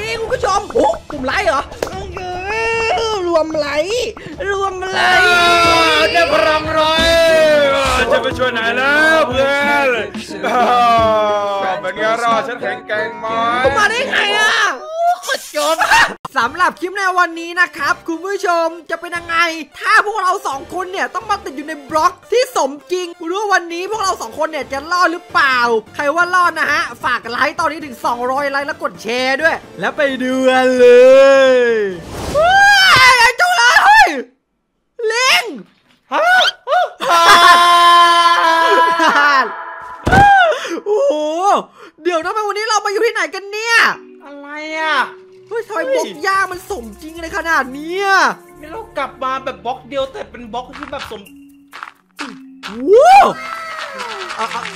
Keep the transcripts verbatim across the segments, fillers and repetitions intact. ดีคุณผู้ชมโอ้กลุ่มไลค์เหรอรวมไลค์รวมไลค์จะพลังร้อยจะไปช่วยไหนแล้วเพื่อนเป็นไงรอฉันแข็งแกร่งไหมมาได้ไงอะจบสำหรับคลิปในวันนี้นะครับคุณผู้ชมจะเป็นยังไงถ้าพวกเราสองคนเนี่ยต้องมาติดอยู่ในบล็อกที่สมจริงไม่รู้วันนี้พวกเราสองคนเนี่ยจะรอดหรือเปล่าใครว่ารอดนะฮะฝากไลค์ตอนนี้ถึงสองร้อยไลค์แล้วกดแชร์ด้วยแล้วไปดูกันเลยจุ๊บเลยลิงฮะโอ้โหเดี๋ยวนะวันนี้เรามาอยู่ที่ไหนกันเนี่ยอะไรอ่ะเฮ้ยทำไมบล็อกยากมันสมจริงเลยขนาดนี้ไม่เรากลับมาแบบบล็อกเดียวแต่เป็นบล็อกที่แบบสมว้าว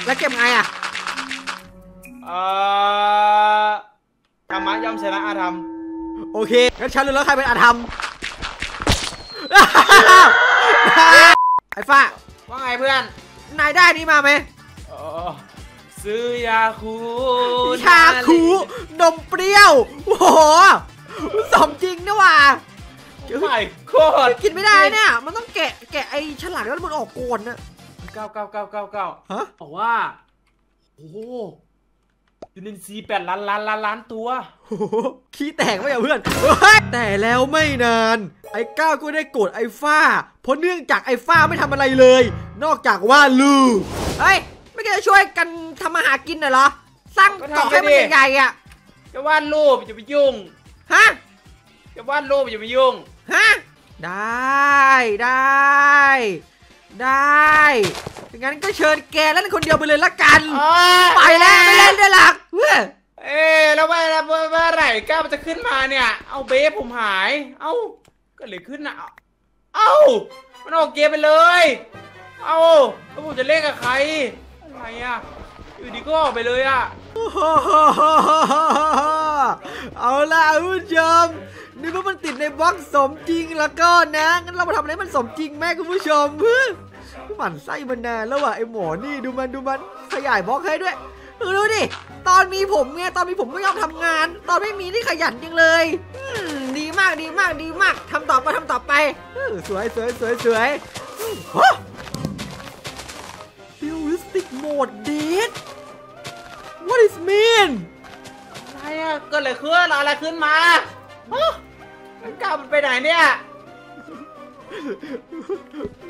แล้วเก็บไงอ่ะธรรมะย่อมชนะอาธรรมโอเคงั้นฉันรู้แล้วใครเป็นอาธรรมไอ้ฟ้าว่าไงเพื่อนนายได้นี่มาไหมซื้อยาคูชาคูนมเปรี้ยวโอ้โหสมจริงนะว่ะไม่โคตรกินไม่ได้เนี่ยมันต้องแกะแกะไอ้ฉลากแล้วมันออกโกนนะเก้าเก้าเก้าเก้าเก้าฮะบอกว่าโอ้โหยูนินซีแปดล้านล้านล้านล้านตัวโอ้โหขี้แตกไม่เอาเพื่อนแต่แล้วไม่นานไอ้ก้าวก็ได้โกรธไอ้ฟ้าเพราะเนื่องจากไอ้ฟ้าไม่ทำอะไรเลยนอกจากว่าลูกเฮ้ยไม่แกจะช่วยกันทำมาหากินน่ะเหรอสร้างเกาะให้มันใหญ่ๆอ่ะจะวาดรูปอย่าไปยุ่งฮะจะวาดรูปอย่าไปยุ่งฮะได้ได้ได้งั้นก็เชิญแกเล่นคนเดียวไปเลยละกันไปแล้วไม่เล่นด้วยหลักเอ๊ะแล้วว่าว่าอะไรก้าวจะขึ้นมาเนี่ยเอาเบฟผมหายเอ้าก็เลยขึ้นอ่ะเอ้ามันออกเกมไปเลยเอ้าแล้วผมจะเล่นกับใครอะไรอ่ะอยู่ดีก็ออกไปเลยอ่ะเอาล่ะคุณผู้ชมนี่ว่ามันติดในบล็อกสมจริงแล้วก็นะงั้นเรามาทำอะไรมันสมจริงแม่คุณผู้ชมเพื่อนหมั่นไส้มันนานแล้วว่ะไอหมอนี่ดูมันดูมันขยายบล็อกให้ด้วยดูดิตอนมีผมไงตอนมีผมไม่ยอมทำงานตอนไม่มีนี่ขยันจังเลยดีมากดีมากดีมากทำต่อไปทำต่อไปสวยสวยสวยสวยRealistic mode dead What is mean อะไรอะเกิดอะไรขึ้นอะไรขึ้นมาฮะมันก้าวมันไปไหนเนี่ย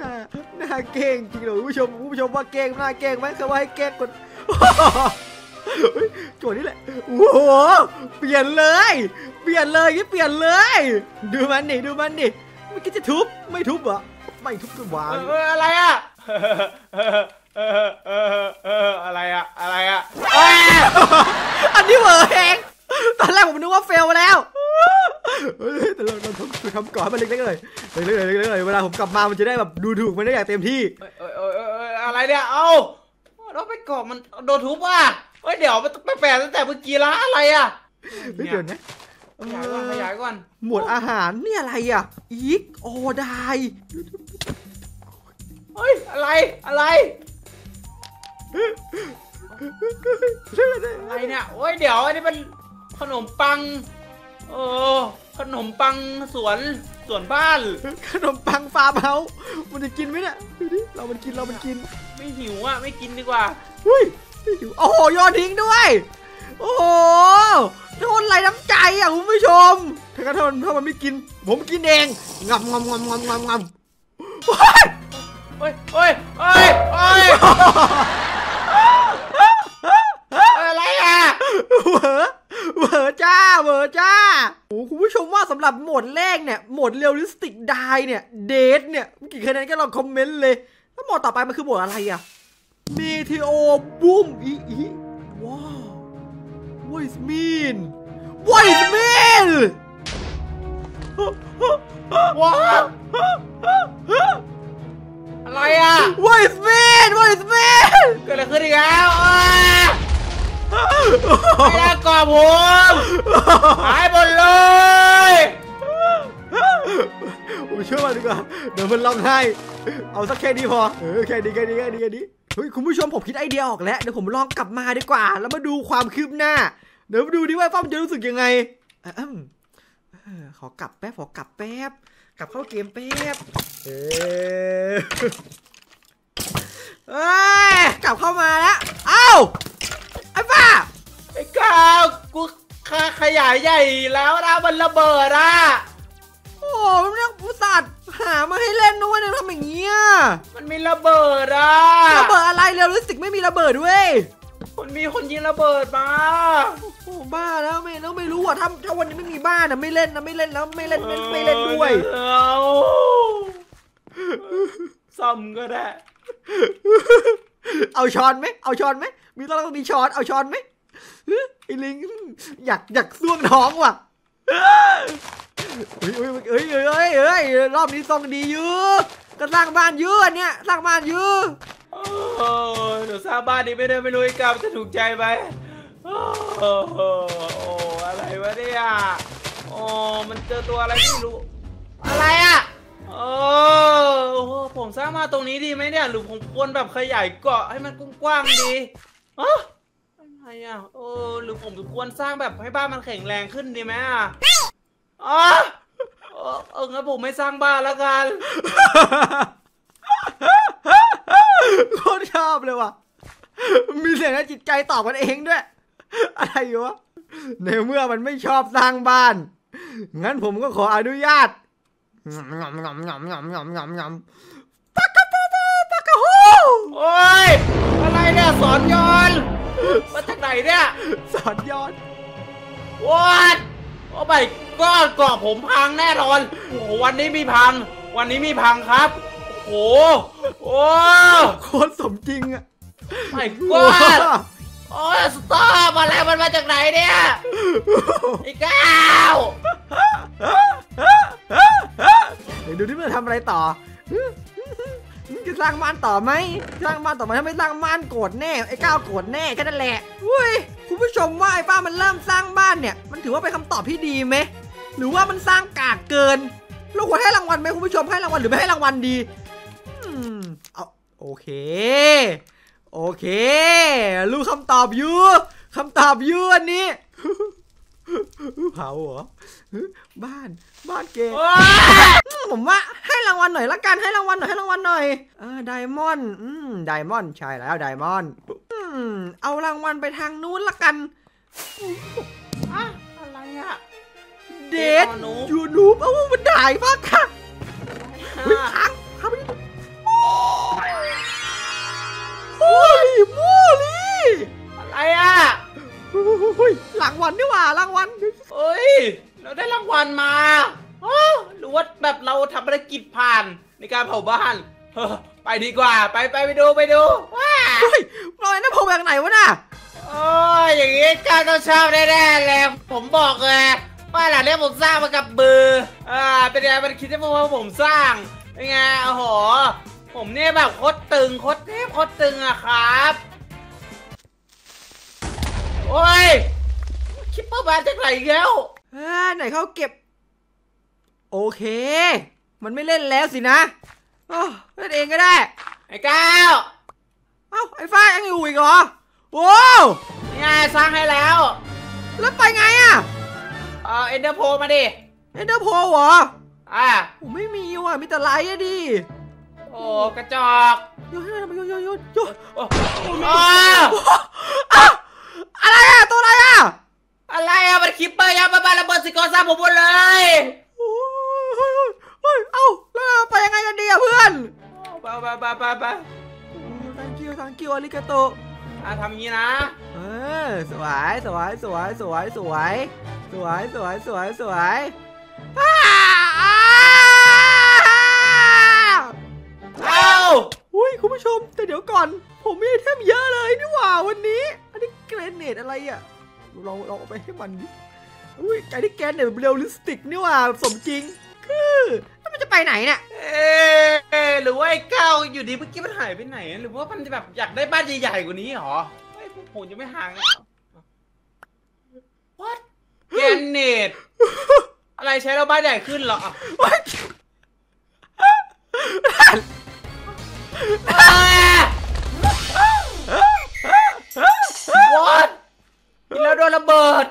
น่าน่าเก่งจริงเลยผู้ชมผู้ชมว่าเก่งน่าเก่งไหมเขาว่าให้เก่งกดโจทย์นี่แหละโอ้โหเปลี่ยนเลยเปลี่ยนเลยยี่เปลี่ยนเลยดูมันดิดูมันดิไม่คิดจะทุบไม่ทุบเหรอไม่ทุบก็วางอะไรอะเออเออเอออะไรอะอะไรอะอันนี้เหรอเองตอนแรกผมนึกว่าเฟลแล้วแต่เราทำทำก่อนมันเล็กๆเลยเล็กๆเลยเล็กๆเลยเวลาผมกลับมามันจะได้แบบดูถูกมันได้อย่างเต็มที่อะไรเนี่ยเอ้าเราไปก่อมันโดนทุบว่ะเฮ้ยเดี๋ยวมันแปลกๆตั้งแต่เมื่อกี้ละอะไรอะเดี๋ยวนะขยายก่อนขยายก่อนหมวดอาหารนี่อะไรอะอีกโอไดเฮ้ยอะไรอะไรอะไรเนี่ยโอ้ยเดี๋ยวอันนี้มันขนมปังโอ้ขนมปังสวนสวนบ้านขนมปังฟาร์มเฮาส์มันจะกินไหมเนี่ยดูดิเรามันกินเรามันกินไม่หิวอ่ะไม่กินดีกว่าเฮ้ยไม่หิวโอ้โหโยนทิ้งด้วยโอ้โหโดนไหลน้ำใจอ่ะคุณผู้ชมถ้ามันถ้ามันไม่กินผมกินเองงับงับงับงับงับงับโอ้ยโอ้ยโอ้ยโอ้ยอะไรอ่ะเวอเวอจ้าเวอจ้าโอ้คุณผู้ชมว่าสำหรับโหมดแรกเนี่ยโหมดเรียลลิสติกไดเนี่ยเดทเนี่ยกี่คะแนนก็ลองคอมเมนต์เลยแล้วโหมดต่อไปมันคือโหมดอะไรอ่ะเมทิโอบูมอีอีว้าว what is mean what is mean ว้าวอะไรอ่ะ What is mean What is mean เกิดอะไรขึ้นอีกแล้วไม่ได้กอบผมหายหมดเลยผมช่วยมันดีกว่าเดี๋ยวมันร้องไห้เอาสักแค่นี้พอเออแค่นี้แค่นี้แค่นี้แค่นี้เฮ้ยคุณผู้ชมผมคิดไอเดียออกแล้วเดี๋ยวผมลองกลับมาดีกว่าแล้วมาดูความคืบหน้าเดี๋ยวมาดูดิว่าฟ้ามันจะรู้สึกยังไง ขอกลับแป๊บขอกลับแป๊บกลับเข้าเกมแป๊บเอ้ยกลับเข้ามาแล้วเอ้าไอ้บ้าไอ้กาวกูขยายใหญ่แล้วนะมันระเบิดอ่ะโอ้มันเรื่องผู้สัตว์หามาให้เล่นนู้นนะทำอย่างเงี้ยมันมีระเบิดอ่ะระเบิดอะไรเร็วรู้สึกไม่มีระเบิดเว้ยมันมีคนยิงระเบิดมาโอ้บ้าแล้วไม่แล้วไม่รู้อ่ะถ้าถ้าวันนี้ไม่มีบ้านนะไม่เล่นนะไม่เล่นแล้วไม่เล่นไม่เล่นด้วยเอาซ่อมก็ได้เอาช้อนไหมเอาช้อนไหมมีต้องต้องมีช้อนเอาช้อนไหมไอ้ลิงอยากอยากซ่วงท้องว่ะเฮ้ยเฮ้ยเฮ้ยเฮ้ยรอบนี้ซ่องดีเยอะก็สร้างบ้านเยอะเนี่ยสร้างบ้านเยอะโอ้หนูสร้างบ้านนี้ไม่ได้ไม่รู้ไอ้กาวจะถูกใจไหมโอ้โหอะไรวะเนี่ยโอ้มันเจอตัวอะไรไม่รู้อะไรอ่ะโอ้ผมสร้างมาตรงนี้ดีไหมเนี่ยหรือผมควรแบบขยายเกาะให้มันกว้างๆดีอ๋ออะไรอ่ะโอ้หรือผมควรสร้างแบบให้บ้านมันแข็งแรงขึ้นดีไหมอ่ะอ๋อเอองั้นผมไม่สร้างบ้านแล้วกันโคตรชอบเลยว่ะมีเสียงและจิตใจตอบกันเองด้วยอะไรอยู่วะในเมื่อมันไม่ชอบสร้างบ้านงั้นผมก็ขออนุญาตงอมงอมงอมงอมงอมงอมงอมปากกะปูปากกะหูโอ้ยอะไรเนี่ยสอนย้อนมาจากไหนเนี่ยสอนย้อนวอดโอ้ใบก้อนเกาะผมพังแน่นอนโอ้วันนี้มีพังวันนี้มีพังครับโอ้โหโคตรสมจริงอะไม่กลัวโอ้ยสตอปอะไรมันมาจากไหนเนี่ยไอ้ก้าวเดี๋ยวดูที่มันทำอะไรต่อจะสร้างบ้านต่อไหมสร้างบ้านต่อไหมถ้าไม่สร้างบ้านโกรธแน่ไอ้ก้าวโกรธแน่แค่นั้นแหละอุ้ยคุณผู้ชมว่าไอ้ป้ามันเริ่มสร้างบ้านเนี่ยมันถือว่าเป็นคำตอบที่ดีไหมหรือว่ามันสร้างกากเกินเราควรให้รางวัลไหมคุณผู้ชมให้รางวัลหรือไม่ให้รางวัลดีเอาโอเคโอเครู้คำตอบยูคำตอบยูอันนี้เผาเหรอบ้านบ้านเกมผมว่าให้รางวัลหน่อยละกันให้รางวัลหน่อยให้รางวัลหน่อยเออไดมอนด์อืมไดมอนด์ใช่แล้วไดมอนด์อืมเอารางวัลไปทางนู้นละกันอะอะไรอะเดทยูนูบเอ้ามันด่ายมากค่ะวิ่งทางครับโอ้ยโม่ลี่อะไรอ่ะรางวัลนี่หว่ารางวัลเอ้ยเราได้รางวัลมาหรือว่าแบบเราทำภารกิจผ่านในการเผาบ้านไปดีกว่าไปไปไปดูไปดูว้าเฮ้ยเราได้เผาแบบไหนวะน่ะโอ้ยอย่างงี้ก้าวต้องชอบแน่ๆเลยผมบอกเลยบ้านหลังนี้ผมสร้างมากับเบอร์อ่าเป็นไงมันคิดได้ว่าผมสร้างเป็นไงโอ้โหผมเนี่ยแบบโคตรตึงโคตรเทพโคตรตึงอะครับโอ้ยคิปเปอร์บาจากไหนแล้วเฮ้ยไหนเขาเก็บโอเคมันไม่เล่นแล้วสินะอ้าวเล่นเองก็ได้ไอ้ก้าวเอ้าไอ้ฟ้ายังอยู่อีกเหรอโว้วนี่ไงสร้างให้แล้วแล้วไปไงอะเอาเอ็นเดอร์โพมาดิเอ็นเดอร์โพเหรออ่ะผมไม่มีว่ะมีแต่ไลท์อะดิโอ้กระจอกโยนโยนโยนโยนโยนโอ้อะไรอะตัวอะไรอะอะไรอะมันคิปเปอร์ยับมาระเบิดสิกอซ่าผมหมดเลยโอ้ยโอ้ยเอ้าแล้วไปยังไงกันดีอะเพื่อนไปไปไปไปไปทางคิวทางคิวอาริกาโตอ่ะทำงี้นะเออสวยสวยสวยสวยสวยสวยสวยสวยสวยเอาอุ้ยคุณผู้ชมแต่เดี๋ยวก่อนผมมีไอเทมเยอะเลยนี่หว่าวันนี้อันนี้เกรเนตอะไรอ่ะเราเราเอาไปให้มันดิอุ้ยไอ้ที่แกนเนี่ยเรียลลิสติกนี่หว่าสมจริงคือแล้วมันจะไปไหนเนี่ยเออหรือว่าไอ้เก้าอยู่ดีเมื่อกี้มันหายไปไหนหรือว่ามันจะแบบอยากได้บ้านใหญ่ๆกว่านี้หรอไอ้ผมจะไม่ห่างวัดแกนเนตอะไรใช้เราบ้านใหญ่ขึ้นเหรอวอดแล้วโดนระเบิด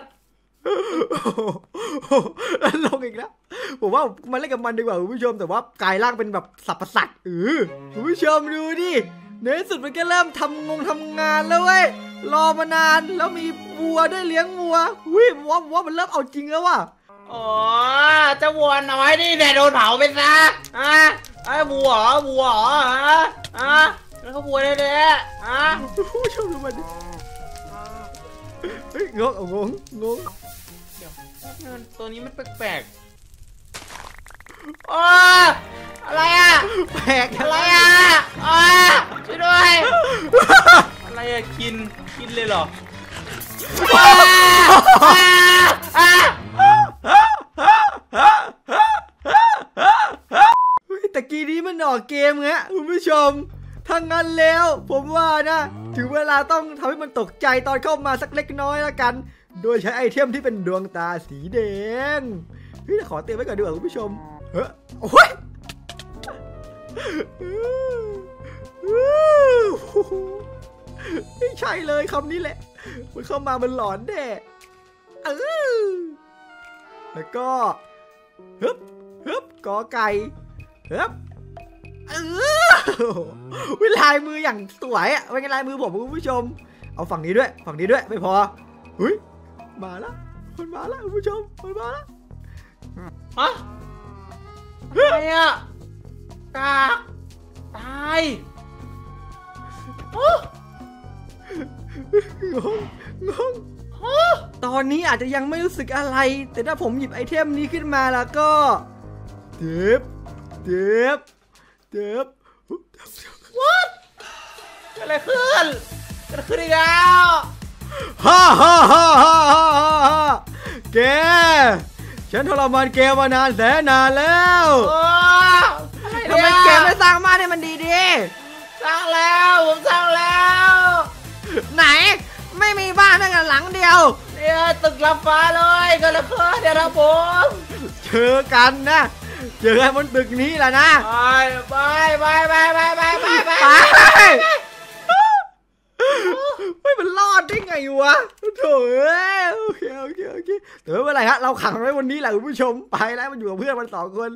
ผมว่ามันเล่นกับมันดีกว่าคุณผู้ชมแต่ว่ากายร่างเป็นแบบสับประสัดเออคุณผู้ชมดูดิในที่สุดมันก็เริ่มทำงงทำงานแล้วเว้ยรอมานานแล้วมีวัวได้เลี้ยงวัววิ่งวัววัวมันเริ่มเอาจริงแล้วว่ะอ๋อเจ้าวัวน้อยนี่เนี่ยโดนเผาไปซะอ่ะไอ้วัววัวฮะอ่ะแล้วก็วัวได้แน่อ่ะผู้ชมดูมันเฮ้ยงงงงงงเดี๋ยวตัวนี้มันแปลกๆอ๋ออะไรอ่ะแปลกอะไรอ่ะอ๋อช่วยด้วยอะไรอ่ะกินกินเลยเหรอแต่กี้นี้มันออกเกมเงี้ยคุณผู้ชมทั้งนั้นแล้วผมว่านะถึงเวลาต้องทำให้มันตกใจตอนเข้ามาสักเล็กน้อยละกันโดยใช้ไอเทมที่เป็นดวงตาสีแดงพี่จะขอเตือนไว้ก่อนดีกว่าคุณผู้ชมเฮ้ยโอ้ยไม่ใช่เลยคำนี้แหละมันเข้ามามันหลอนแน่เออแล้วก็ฮึบฮึบกอไก่ฮึบเออวิลายมืออย่างสวยอ่ะเป็นลายมือผมคุณผู้ชมเอาฝั่งนี้ด้วยฝั่งนี้ด้วยไม่พอหุ้ยมาแล้วมันมาแล้วคุณผู้ชมมันมาแล้วฮะอะไรอ่ะกากตายงงงงตอนนี้อาจจะยังไม่รู้สึกอะไรแต่ถ้าผมหยิบไอเทมนี้ขึ้นมาแล้วก็เจ็บเจ็บเจ็บ what อะไรขึ้นอะไรขึ้นอีกแล้วฮ่าฮ่าฮ่าฮ่าฮ่าแกฉันทรมานแกมานานแสนนานแล้วทำไมแกไม่สร้างบ้านให้มันดีดีสร้างแล้วผมสร้างแล้วไหนไม่มีบ้านนั่งกันหลังเดียวเนี่ยตึกลับฟ้าเลยก็แล้วก็เดี๋ยวนะผมเจอกันนะเจอกันบนตึกนี้แหละนะไปไปไปไปไปไปไปไม่มันรอดได้ไงวะโถ่โอเคโอเคโอเคแต่ไม่เป็นไรฮะเราขังไว้วันนี้แหละคุณผู้ชมไปแล้วมันอยู่กับเพื่อนมันสองคน